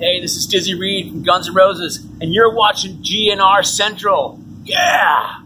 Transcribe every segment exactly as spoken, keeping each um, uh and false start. Hey, this is Dizzy Reed from Guns N' Roses, and you're watching G N R Central. Yeah!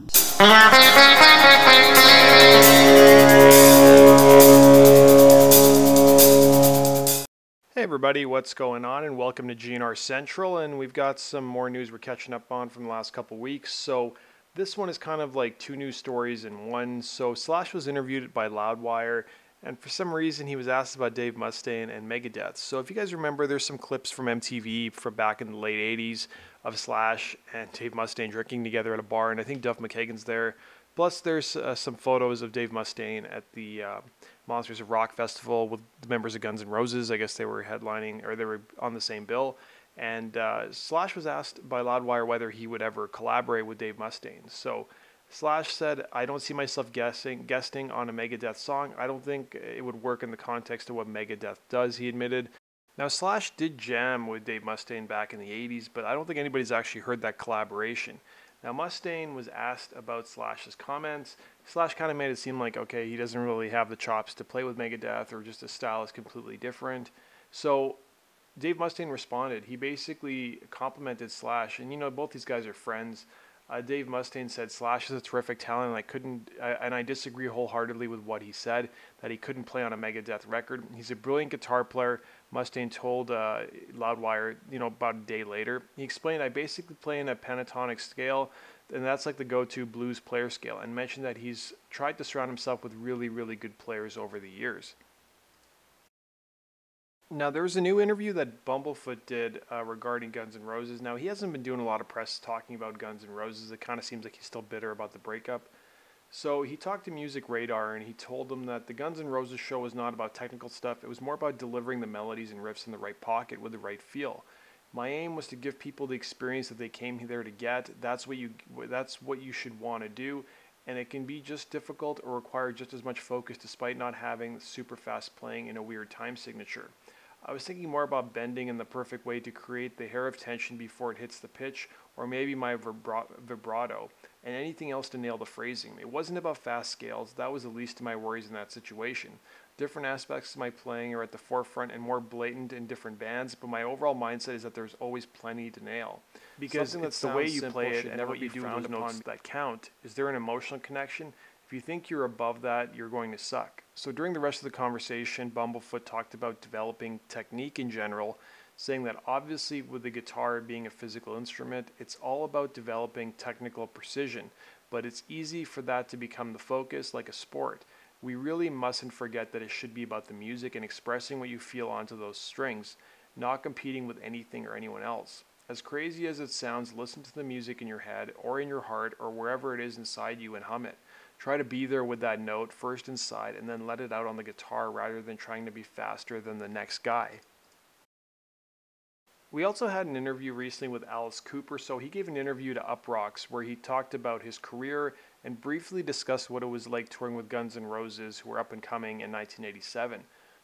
Hey everybody, what's going on? And welcome to G N R Central, and we've got some more news we're catching up on from the last couple weeks. So this one is kind of like two news stories in one. So Slash was interviewed by Loudwire, and for some reason, he was asked about Dave Mustaine and Megadeth. So if you guys remember, there's some clips from M T V from back in the late eighties of Slash and Dave Mustaine drinking together at a bar, and I think Duff McKagan's there. Plus, there's uh, some photos of Dave Mustaine at the uh, Monsters of Rock Festival with the members of Guns N' Roses. I guess they were headlining, or they were on the same bill. And uh, Slash was asked by Loudwire whether he would ever collaborate with Dave Mustaine. So Slash said, "I don't see myself guessing, guesting on a Megadeth song. I don't think it would work in the context of what Megadeth does," he admitted. Now, Slash did jam with Dave Mustaine back in the eighties, but I don't think anybody's actually heard that collaboration. Now, Mustaine was asked about Slash's comments. Slash kind of made it seem like, okay, he doesn't really have the chops to play with Megadeth, or just his style is completely different. So Dave Mustaine responded. He basically complimented Slash, and you know, both these guys are friends. Uh, Dave Mustaine said, "Slash is a terrific talent, and I couldn't, I, and I disagree wholeheartedly with what he said, that he couldn't play on a Megadeth record. He's a brilliant guitar player," Mustaine told uh, Loudwire, you know, about a day later. He explained, "I basically play in a pentatonic scale, and that's like the go-to blues player scale," and mentioned that he's tried to surround himself with really, really good players over the years. Now, there was a new interview that Bumblefoot did uh, regarding Guns N' Roses. Now, he hasn't been doing a lot of press talking about Guns N' Roses. It kind of seems like he's still bitter about the breakup. So he talked to Music Radar, and he told them that the Guns N' Roses show was not about technical stuff. It was more about delivering the melodies and riffs in the right pocket with the right feel. "My aim was to give people the experience that they came there to get. That's what you, that's what you should want to do. And it can be just difficult or require just as much focus despite not having super fast playing in a weird time signature. I was thinking more about bending in the perfect way to create the hair of tension before it hits the pitch, or maybe my vibra vibrato, and anything else to nail the phrasing. It wasn't about fast scales. That was the least of my worries in that situation. Different aspects of my playing are at the forefront and more blatant in different bands, but my overall mindset is that there's always plenty to nail. Because Something that's the way you play it and what you do with those notes that count. Is there an emotional connection? If you think you're above that, you're going to suck." So during the rest of the conversation, Bumblefoot talked about developing technique in general, saying that obviously with the guitar being a physical instrument, it's all about developing technical precision, but it's easy for that to become the focus like a sport. We really mustn't forget that it should be about the music and expressing what you feel onto those strings, not competing with anything or anyone else. As crazy as it sounds, listen to the music in your head or in your heart or wherever it is inside you and hum it. Try to be there with that note first inside and then let it out on the guitar rather than trying to be faster than the next guy. We also had an interview recently with Alice Cooper, so he gave an interview to Uproxx where he talked about his career and briefly discussed what it was like touring with Guns N' Roses, who were up and coming in nineteen eighty-seven.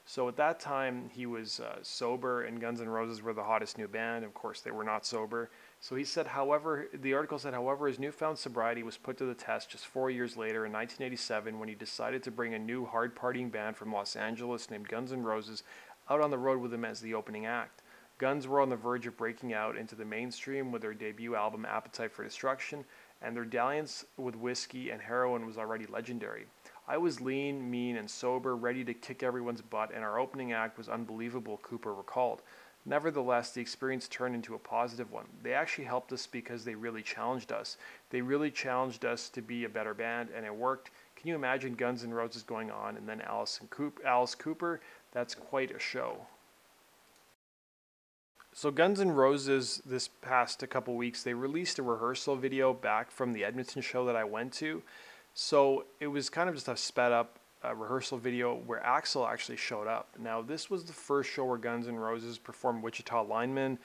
So at that time, he was uh, sober, and Guns N' Roses were the hottest new band. Of course, they were not sober. So he said, however, the article said, however, his newfound sobriety was put to the test just four years later in nineteen eighty-seven when he decided to bring a new hard-partying band from Los Angeles named Guns N' Roses out on the road with him as the opening act. Guns were on the verge of breaking out into the mainstream with their debut album Appetite for Destruction, and their dalliance with whiskey and heroin was already legendary. "I was lean, mean, and sober, ready to kick everyone's butt, and our opening act was unbelievable," Cooper recalled. "Nevertheless, the experience turned into a positive one. They actually helped us because they really challenged us. They really challenged us to be a better band, and it worked. Can you imagine Guns N' Roses going on, and then Alice, and Coop, Alice Cooper? That's quite a show." So Guns N' Roses, this past a couple weeks, they released a rehearsal video back from the Edmonton show that I went to. So it was kind of just a sped up uh, rehearsal video where Axl actually showed up. Now, this was the first show where Guns N' Roses performed Wichita Lineman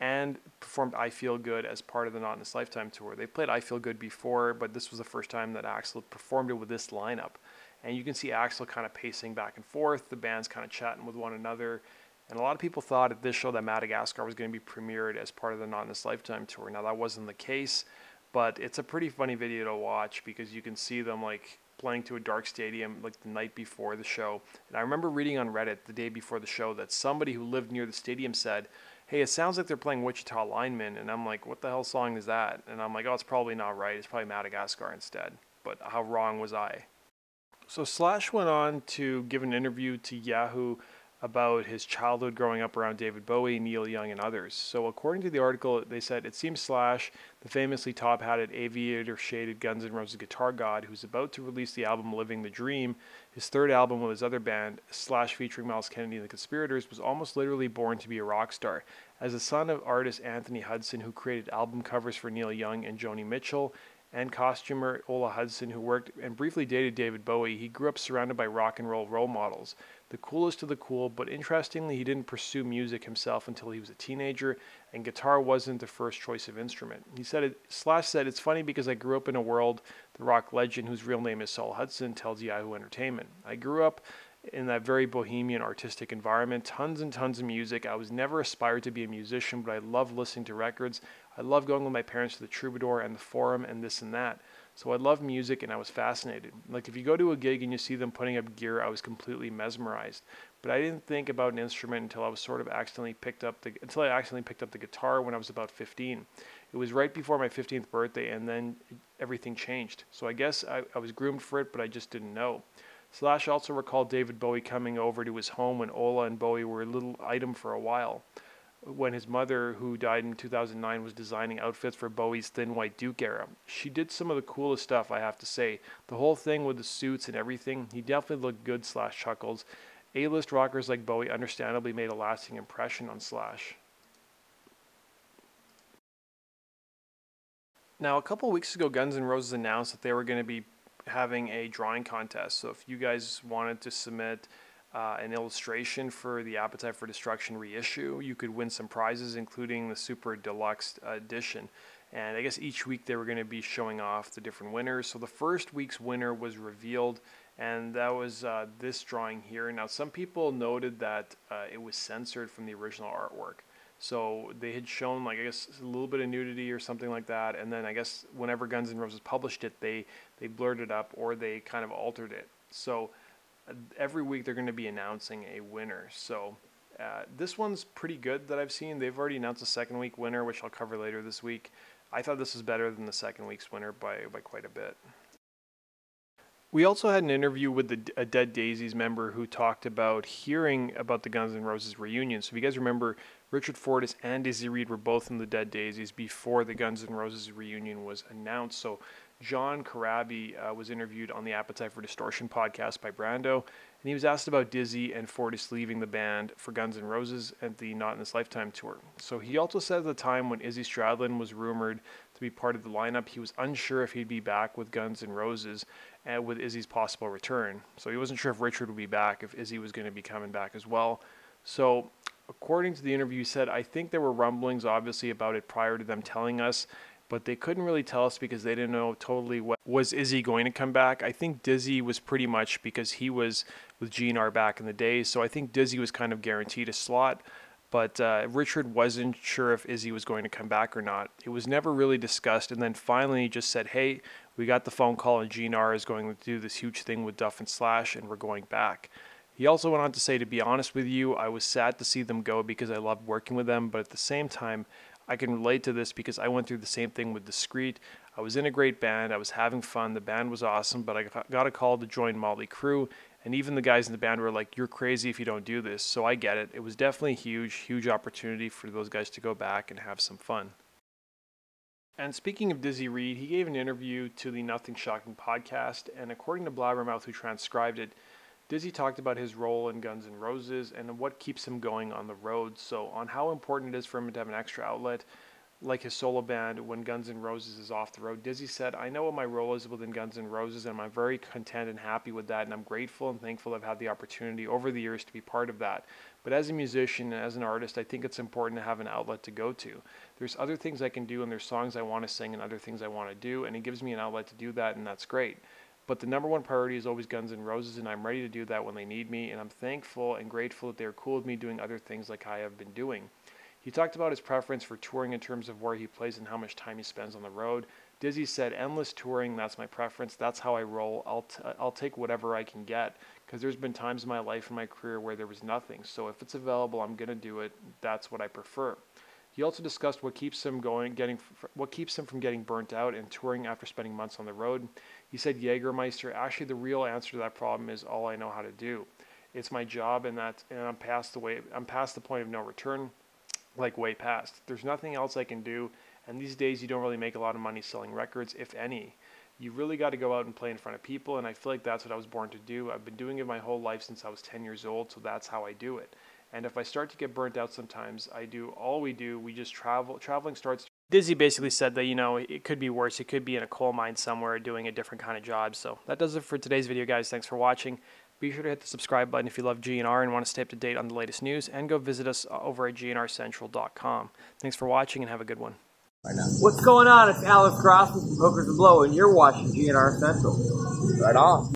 and performed I Feel Good as part of the Not In This Lifetime Tour. They played I Feel Good before, but this was the first time that Axl performed it with this lineup. And you can see Axl kind of pacing back and forth, the band's kind of chatting with one another. And a lot of people thought at this show that Madagascar was going to be premiered as part of the Not In This Lifetime Tour. Now, that wasn't the case, but it's a pretty funny video to watch because you can see them like playing to a dark stadium like the night before the show. And I remember reading on Reddit the day before the show that somebody who lived near the stadium said, hey, it sounds like they're playing Wichita Lineman. And I'm like, what the hell song is that? And I'm like, oh, it's probably not right. It's probably Madagascar instead. But how wrong was I? So Slash went on to give an interview to Yahoo about his childhood growing up around David Bowie, Neil Young, and others. So according to the article, they said, it seems Slash, the famously top-hatted aviator-shaded Guns N' Roses guitar god who's about to release the album Living the Dream, his third album with his other band, Slash featuring Miles Kennedy and the Conspirators, was almost literally born to be a rock star. As the son of artist Anthony Hudson, who created album covers for Neil Young and Joni Mitchell, and costumer Ola Hudson, who worked and briefly dated David Bowie, he grew up surrounded by rock and roll role models. The coolest of the cool, but interestingly, he didn't pursue music himself until he was a teenager, and guitar wasn't the first choice of instrument. He said, it, Slash said, it's funny because I grew up in a world, the rock legend, whose real name is Saul Hudson, tells Yahoo Entertainment. I grew up in that very bohemian artistic environment, tons and tons of music. I was never aspired to be a musician, but I loved listening to records. I loved going with my parents to the Troubadour and the Forum and this and that. So I loved music and I was fascinated. Like if you go to a gig and you see them putting up gear, I was completely mesmerized. But I didn't think about an instrument until I was sort of accidentally picked up the until I accidentally picked up the guitar when I was about fifteen. It was right before my fifteenth birthday, and then everything changed. So I guess I, I was groomed for it, but I just didn't know. Slash also recalled David Bowie coming over to his home when Ola and Bowie were a little item for a while, when his mother, who died in two thousand nine, was designing outfits for Bowie's Thin White Duke era. She did some of the coolest stuff, I have to say. The whole thing with the suits and everything, he definitely looked good, Slash chuckles. A-list rockers like Bowie understandably made a lasting impression on Slash. Now, a couple weeks ago, Guns N' Roses announced that they were going to be having a drawing contest. So if you guys wanted to submit uh, an illustration for the Appetite for Destruction reissue, you could win some prizes, including the Super Deluxe edition. And I guess each week they were going to be showing off the different winners. So the first week's winner was revealed, and that was uh, this drawing here. Now, some people noted that uh, it was censored from the original artwork. So they had shown, like, I guess a little bit of nudity or something like that, and then I guess whenever Guns N' Roses published it, they they blurred it up or they kind of altered it. So uh, every week they're going to be announcing a winner. So uh, this one's pretty good that I've seen. They've already announced a second week winner, which I'll cover later this week. I thought this was better than the second week's winner by by quite a bit. We also had an interview with the a Dead Daisies member who talked about hearing about the Guns N' Roses reunion. So if you guys remember, Richard Fortus and Dizzy Reed were both in the Dead Daisies before the Guns N' Roses reunion was announced. So John Carabi uh, was interviewed on the Appetite for Distortion podcast by Brando, and he was asked about Dizzy and Fortus leaving the band for Guns N' Roses at the Not In This Lifetime tour. So he also said at the time when Izzy Stradlin was rumored to be part of the lineup, he was unsure if he'd be back with Guns N' Roses and with Izzy's possible return. So he wasn't sure if Richard would be back, if Izzy was going to be coming back as well. So according to the interview, he said, I think there were rumblings, obviously, about it prior to them telling us, but they couldn't really tell us because they didn't know totally what was Izzy going to come back. I think Dizzy was pretty much, because he was with G N R back in the day, so I think Dizzy was kind of guaranteed a slot, but uh, Richard wasn't sure if Izzy was going to come back or not. It was never really discussed, and then finally he just said, hey, we got the phone call, and G N R is going to do this huge thing with Duff and Slash, and we're going back. He also went on to say, to be honest with you, I was sad to see them go because I loved working with them, but at the same time, I can relate to this because I went through the same thing with Discreet. I was in a great band, I was having fun, the band was awesome, but I got a call to join Motley Crue, and even the guys in the band were like, you're crazy if you don't do this, so I get it. It was definitely a huge, huge opportunity for those guys to go back and have some fun. And speaking of Dizzy Reed, he gave an interview to the Nothing Shocking podcast, and according to Blabbermouth, who transcribed it, Dizzy talked about his role in Guns N' Roses and what keeps him going on the road. So on how important it is for him to have an extra outlet, like his solo band, when Guns N' Roses is off the road. Dizzy said, I know what my role is within Guns N' Roses, and I'm very content and happy with that, and I'm grateful and thankful I've had the opportunity over the years to be part of that. But as a musician and as an artist, I think it's important to have an outlet to go to. There's other things I can do, and there's songs I want to sing and other things I want to do, and it gives me an outlet to do that, and that's great. But the number one priority is always Guns N' Roses, and I'm ready to do that when they need me, and I'm thankful and grateful that they're cool with me doing other things like I have been doing. He talked about his preference for touring in terms of where he plays and how much time he spends on the road, Dizzy said, endless touring, that's my preference. That's how I roll. I'll, t I'll take whatever I can get, because there's been times in my life and my career where there was nothing. So if it's available, I'm going to do it. That's what I prefer. He also discussed what keeps him going, getting what keeps him from getting burnt out and touring after spending months on the road. He said, Jägermeister, actually the real answer to that problem is all I know how to do. It's my job, and that's, and I'm past the way, I'm past the point of no return, like way past. There's nothing else I can do. And these days, you don't really make a lot of money selling records, if any. You really got to go out and play in front of people, and I feel like that's what I was born to do. I've been doing it my whole life since I was ten years old, so that's how I do it. And if I start to get burnt out sometimes, I do all we do. We just travel. Traveling starts. Dizzy basically said that, you know, it could be worse. It could be in a coal mine somewhere doing a different kind of job. So that does it for today's video, guys. Thanks for watching. Be sure to hit the subscribe button if you love G N R and want to stay up to date on the latest news, and go visit us over at G N R central dot com. Thanks for watching, and have a good one. Right now. What's going on? It's Alex Crosby from Hookers and Blow, and you're watching G N R Central. Right on.